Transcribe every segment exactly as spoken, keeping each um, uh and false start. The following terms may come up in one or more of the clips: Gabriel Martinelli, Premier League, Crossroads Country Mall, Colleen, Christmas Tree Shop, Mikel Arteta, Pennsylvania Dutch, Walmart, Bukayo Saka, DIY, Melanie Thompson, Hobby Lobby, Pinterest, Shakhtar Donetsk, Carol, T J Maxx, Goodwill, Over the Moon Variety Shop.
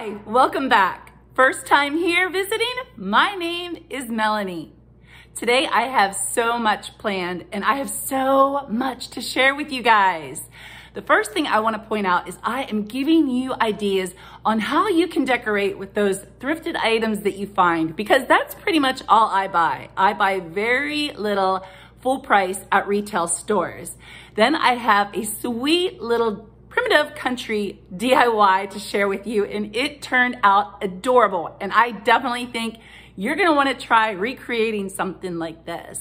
Hi, welcome back. First time here visiting, my name is Melanie. Today I have so much planned and I have so much to share with you guys. The first thing I want to point out is I am giving you ideas on how you can decorate with those thrifted items that you find, because that's pretty much all I buy. I buy very little full price at retail stores. Then I have a sweet little primitive country D I Y to share with you, and it turned out adorable, and I definitely think you're gonna want to try recreating something like this.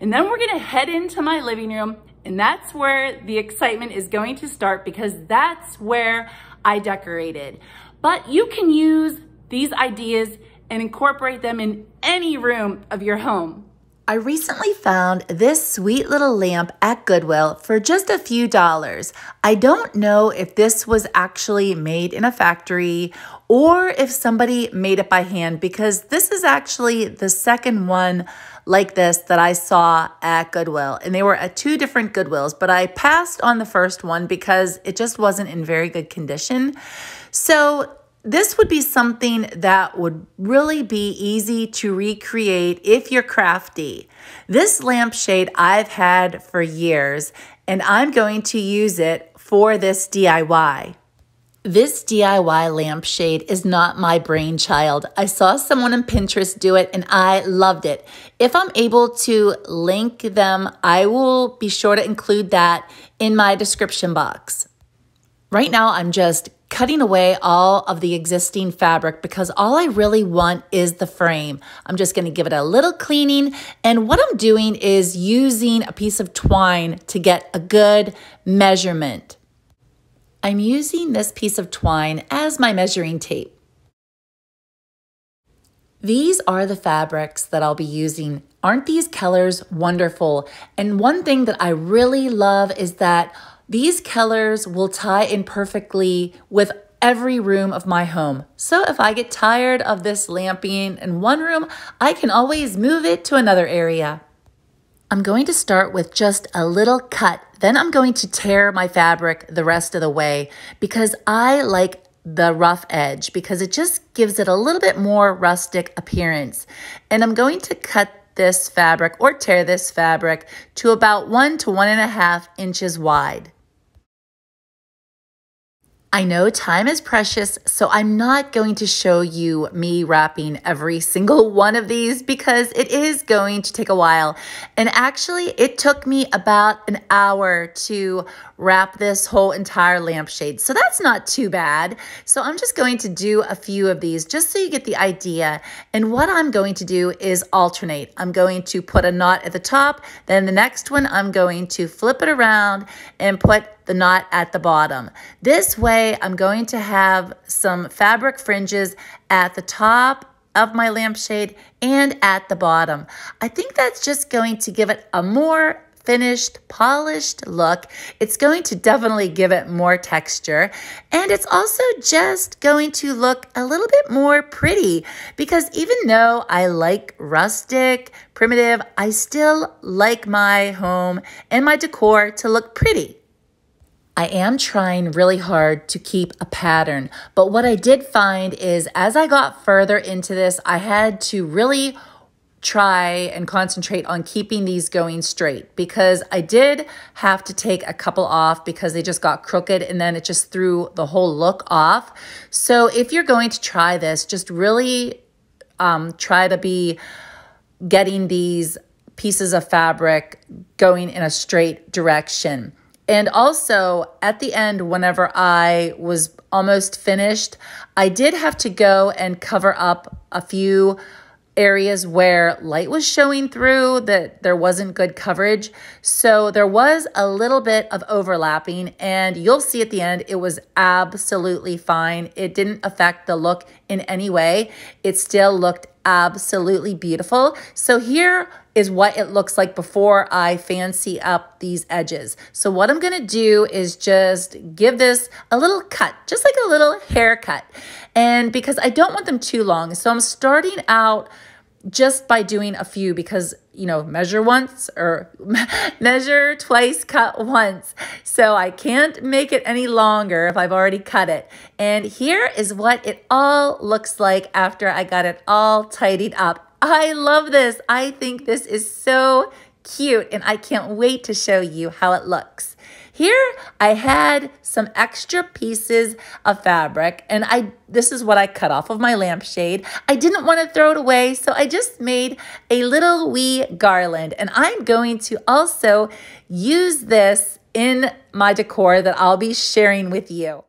And then we're gonna head into my living room, and that's where the excitement is going to start, because that's where I decorated. But you can use these ideas and incorporate them in any room of your home. I recently found this sweet little lamp at Goodwill for just a few dollars. I don't know if this was actually made in a factory or if somebody made it by hand, because this is actually the second one like this that I saw at Goodwill. And they were at two different Goodwills, but I passed on the first one because it just wasn't in very good condition. So this would be something that would really be easy to recreate if you're crafty. This lampshade I've had for years, and I'm going to use it for this D I Y. This D I Y lampshade is not my brainchild. I saw someone on Pinterest do it and I loved it. If I'm able to link them, I will be sure to include that in my description box. Right now, I'm just cutting away all of the existing fabric because all I really want is the frame. I'm just gonna give it a little cleaning. And what I'm doing is using a piece of twine to get a good measurement. I'm using this piece of twine as my measuring tape. These are the fabrics that I'll be using. Aren't these colors wonderful? And one thing that I really love is that these colors will tie in perfectly with every room of my home. So if I get tired of this lamp being in one room, I can always move it to another area. I'm going to start with just a little cut. Then I'm going to tear my fabric the rest of the way, because I like the rough edge because it just gives it a little bit more rustic appearance. And I'm going to cut this fabric or tear this fabric to about one to one and a half inches wide. I know time is precious, so I'm not going to show you me wrapping every single one of these because it is going to take a while. And actually, it took me about an hour to wrap this whole entire lampshade, so that's not too bad. So I'm just going to do a few of these just so you get the idea. And what I'm going to do is alternate. I'm going to put a knot at the top, then the next one I'm going to flip it around and put the knot at the bottom. This way I'm going to have some fabric fringes at the top of my lampshade and at the bottom. I think that's just going to give it a more finished, polished look. It's going to definitely give it more texture, and it's also just going to look a little bit more pretty, because even though I like rustic, primitive, I still like my home and my decor to look pretty. I am trying really hard to keep a pattern, but what I did find is as I got further into this, I had to really try and concentrate on keeping these going straight, because I did have to take a couple off because they just got crooked and then it just threw the whole look off. So if you're going to try this, just really um, try to be getting these pieces of fabric going in a straight direction. And also at the end, whenever I was almost finished, I did have to go and cover up a few areas where light was showing through, that there wasn't good coverage. So there was a little bit of overlapping, and you'll see at the end, it was absolutely fine. It didn't affect the look in any way. It still looked absolutely beautiful. So here is what it looks like before I fancy up these edges. So what I'm gonna do is just give this a little cut, just like a little haircut. And because I don't want them too long, so I'm starting out just by doing a few, because, you know, measure once or measure twice, cut once. So I can't make it any longer if I've already cut it. And here is what it all looks like after I got it all tidied up. I love this. I think this is so cute, and I can't wait to show you how it looks. Here I had some extra pieces of fabric, and I this is what I cut off of my lampshade. I didn't want to throw it away, so I just made a little wee garland, and I'm going to also use this in my decor that I'll be sharing with you.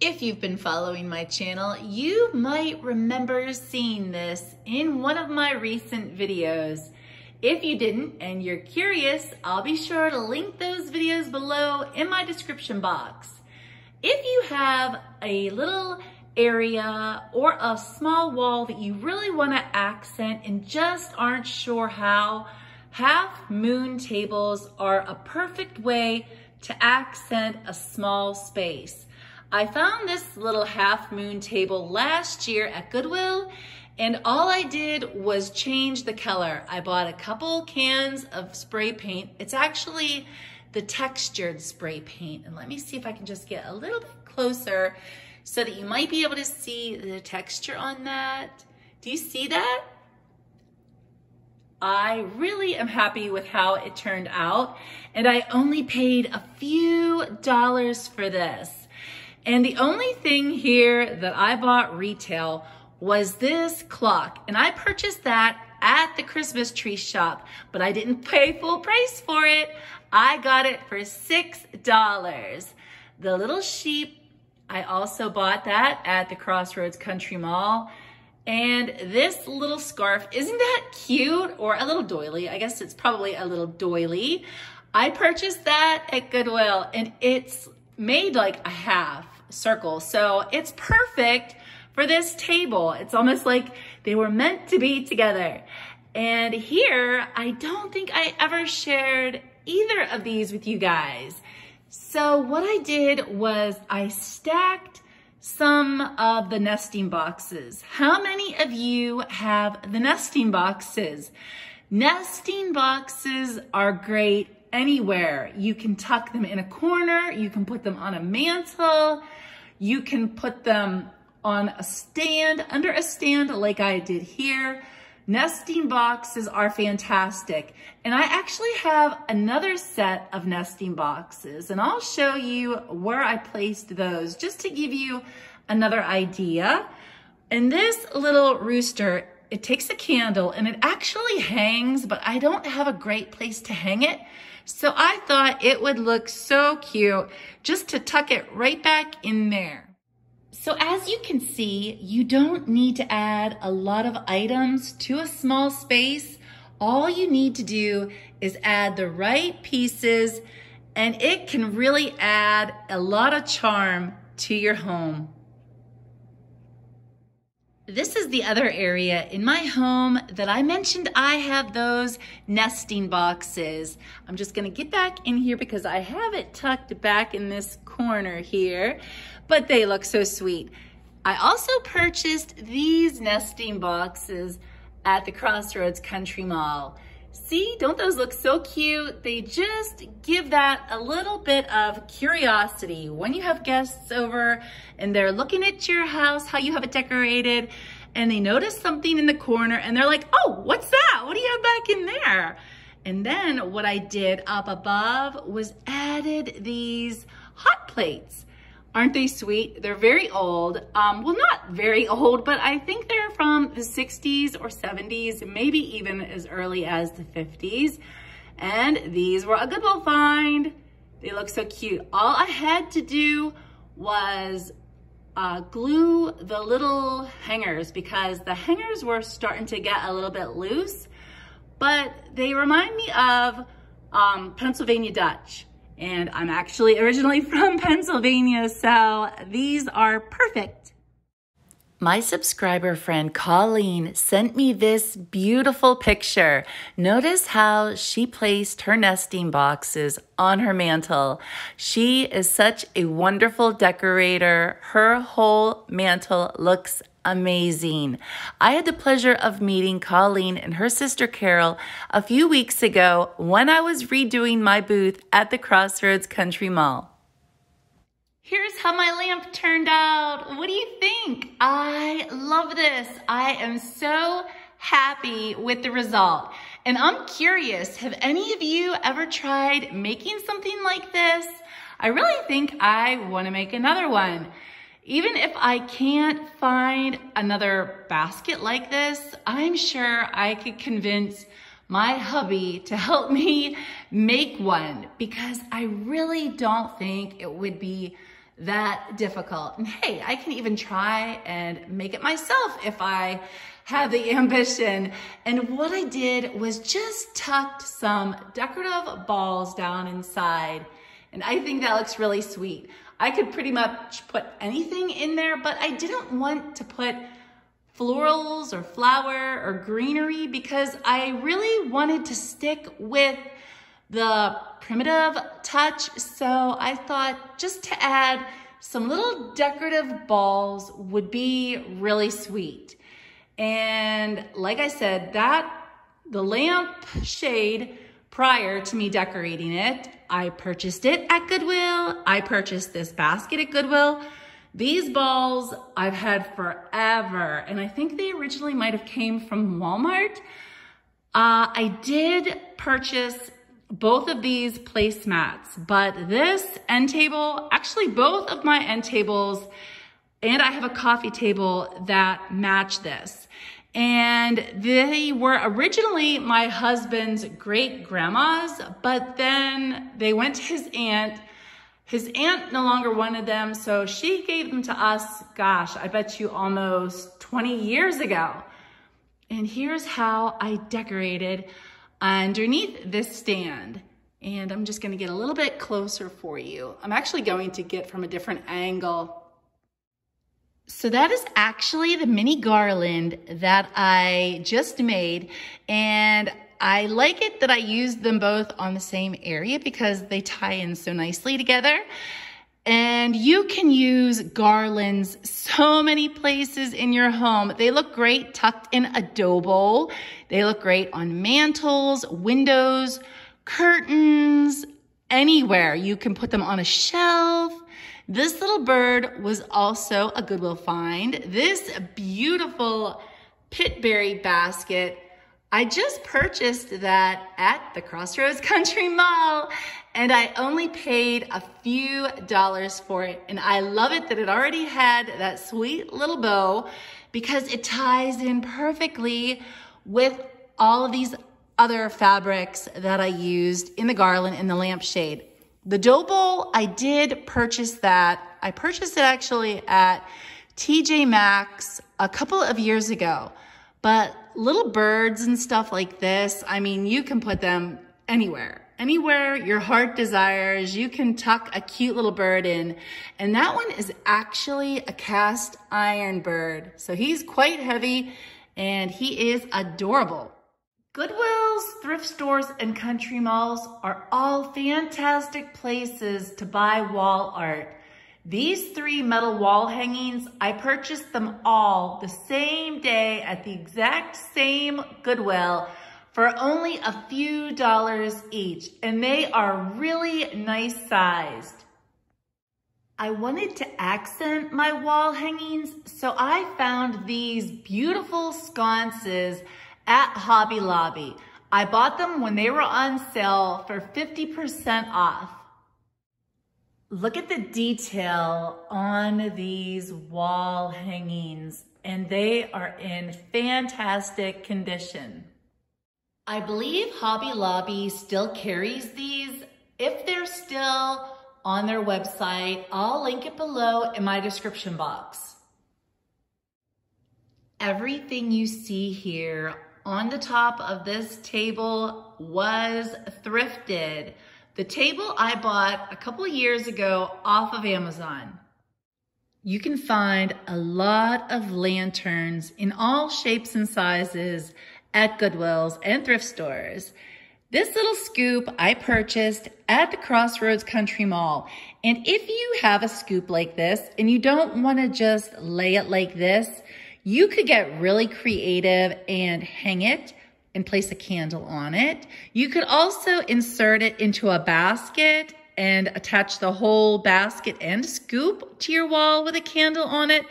If you've been following my channel, you might remember seeing this in one of my recent videos. If you didn't and you're curious, I'll be sure to link those videos below in my description box. If you have a little area or a small wall that you really want to accent and just aren't sure how, half moon tables are a perfect way to accent a small space. I found this little half moon table last year at Goodwill, and all I did was change the color. I bought a couple cans of spray paint. It's actually the textured spray paint. And let me see if I can just get a little bit closer so that you might be able to see the texture on that. Do you see that? I really am happy with how it turned out. And I only paid a few dollars for this. And the only thing here that I bought retail was this clock, and I purchased that at the Christmas Tree Shop, but I didn't pay full price for it. I got it for six dollars. The little sheep, I also bought that at the Crossroads Country Mall. And this little scarf, isn't that cute? Or a little doily, I guess it's probably a little doily. I purchased that at Goodwill, and it's made like a half circle, so it's perfect for this table. It's almost like they were meant to be together. And here, I don't think I ever shared either of these with you guys. So what I did was I stacked some of the nesting boxes. How many of you have the nesting boxes? Nesting boxes are great anywhere. You can tuck them in a corner. You can put them on a mantle. You can put them on a stand, under a stand like I did here. Nesting boxes are fantastic. And I actually have another set of nesting boxes, and I'll show you where I placed those just to give you another idea. And this little rooster, it takes a candle and it actually hangs, but I don't have a great place to hang it. So I thought it would look so cute just to tuck it right back in there. So as you can see, you don't need to add a lot of items to a small space. All you need to do is add the right pieces, and it can really add a lot of charm to your home. This is the other area in my home that I mentioned I have those nesting boxes. I'm just gonna get back in here because I have it tucked back in this corner here, but they look so sweet. I also purchased these nesting boxes at the Crossroads Country Mall. See, don't those look so cute? They just give that a little bit of curiosity. When you have guests over and they're looking at your house, how you have it decorated, and they notice something in the corner and they're like, oh, what's that? What do you have back in there? And then what I did up above was added these hot plates. Aren't they sweet? They're very old. Um, well, not very old, but I think they're from the sixties or seventies, maybe even as early as the fifties. And these were a Goodwill find. They look so cute. All I had to do was uh, glue the little hangers because the hangers were starting to get a little bit loose, but they remind me of um, Pennsylvania Dutch. And I'm actually originally from Pennsylvania, so these are perfect. My subscriber friend Colleen sent me this beautiful picture. Notice how she placed her nesting boxes on her mantle. She is such a wonderful decorator. Her whole mantle looks amazing. I had the pleasure of meeting Colleen and her sister Carol a few weeks ago when I was redoing my booth at the Crossroads Country Mall. Here's how my lamp turned out. What do you think? I love this. I am so happy with the result. And I'm curious, have any of you ever tried making something like this? I really think I want to make another one. Even if I can't find another basket like this, I'm sure I could convince my hubby to help me make one because I really don't think it would be that difficult. And hey, I can even try and make it myself if I have the ambition. And what I did was just tucked some decorative balls down inside. And I think that looks really sweet. I could pretty much put anything in there, but I didn't want to put florals or flower or greenery because I really wanted to stick with the primitive touch, so I thought just to add some little decorative balls would be really sweet. And like I said, that the lamp shade prior to me decorating it, I purchased it at Goodwill. I purchased this basket at Goodwill. These balls I've had forever, and I think they originally might have came from Walmart. Uh, I did purchase both of these placemats, but this end table, actually both of my end tables, and I have a coffee table that match this. And they were originally my husband's great-grandma's, but then they went to his aunt. His aunt no longer wanted them, so she gave them to us, gosh, I bet you almost twenty years ago. And here's how I decorated underneath this stand. And I'm just gonna get a little bit closer for you. I'm actually going to get from a different angle. So that is actually the mini garland that I just made, and I like it that I used them both on the same area because they tie in so nicely together. And you can use garlands so many places in your home. They look great tucked in a dough bowl. They look great on mantles, windows, curtains, anywhere. You can put them on a shelf. This little bird was also a Goodwill find. This beautiful pitberry basket, I just purchased that at the Crossroads Country Mall, and I only paid a few dollars for it. And I love it that it already had that sweet little bow because it ties in perfectly with all of these other fabrics that I used in the garland and the lampshade. The dough bowl, I did purchase that. I purchased it actually at T J Maxx a couple of years ago. But little birds and stuff like this, I mean, you can put them anywhere. Anywhere your heart desires, you can tuck a cute little bird in. And that one is actually a cast iron bird. So he's quite heavy and he is adorable. Goodwills, thrift stores, and country malls are all fantastic places to buy wall art. These three metal wall hangings, I purchased them all the same day at the exact same Goodwill for only a few dollars each, and they are really nice sized. I wanted to accent my wall hangings, so I found these beautiful sconces at Hobby Lobby. I bought them when they were on sale for fifty percent off. Look at the detail on these wall hangings, and they are in fantastic condition. I believe Hobby Lobby still carries these. If they're still on their website, I'll link it below in my description box. Everything you see here on the top of this table was thrifted. The table I bought a couple years ago off of Amazon. you can find a lot of lanterns in all shapes and sizes at Goodwills and thrift stores. This little scoop I purchased at the Crossroads Country Mall. And if you have a scoop like this and you don't want to just lay it like this, you could get really creative and hang it and place a candle on it. You could also insert it into a basket and attach the whole basket and scoop to your wall with a candle on it.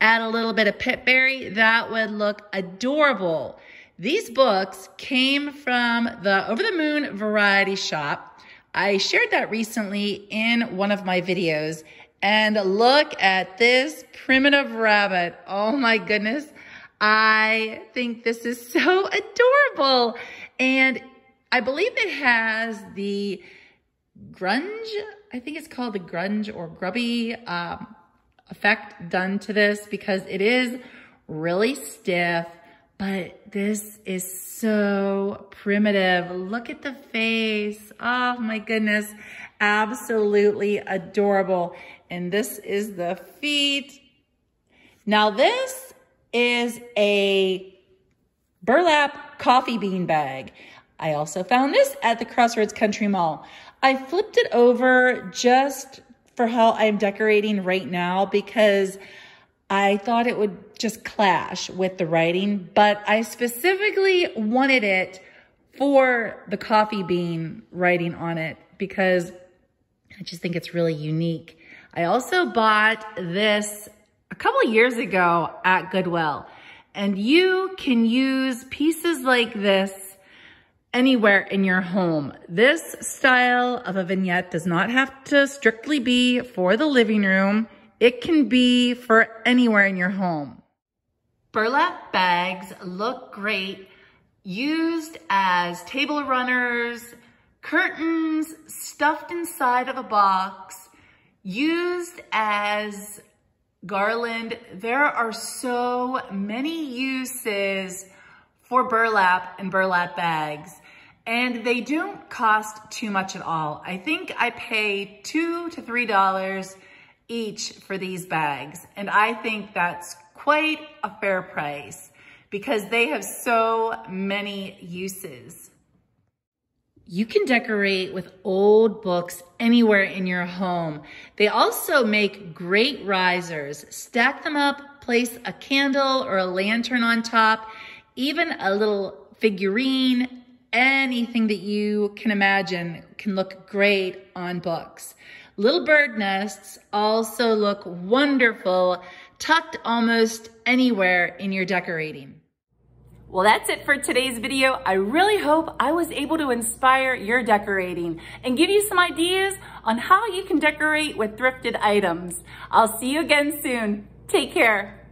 Add a little bit of pitberry. That would look adorable. These books came from the Over the Moon Variety Shop. I shared that recently in one of my videos. And look at this primitive rabbit. Oh my goodness. I think this is so adorable. And I believe it has the grunge, I think it's called the grunge or grubby um, effect done to this because it is really stiff. But this is so primitive. Look at the face. Oh my goodness. Absolutely adorable. And this is the feet. Now this is a burlap coffee bean bag. I also found this at the Crossroads Country Mall. I flipped it over just for how I'm decorating right now because I thought it would just clash with the writing, but I specifically wanted it for the coffee bean writing on it because I just think it's really unique. I also bought this a couple years ago at Goodwill, and you can use pieces like this anywhere in your home. This style of a vignette does not have to strictly be for the living room. It can be for anywhere in your home. Burlap bags look great used as table runners, curtains stuffed inside of a box, used as garland. There are so many uses for burlap and burlap bags, and they don't cost too much at all. I think I pay two to three dollars each for these bags. And I think that's quite a fair price because they have so many uses. You can decorate with old books anywhere in your home. They also make great risers. Stack them up, place a candle or a lantern on top, even a little figurine, anything that you can imagine can look great on books. Little bird nests also look wonderful, tucked almost anywhere in your decorating. Well, that's it for today's video. I really hope I was able to inspire your decorating and give you some ideas on how you can decorate with thrifted items. I'll see you again soon. Take care.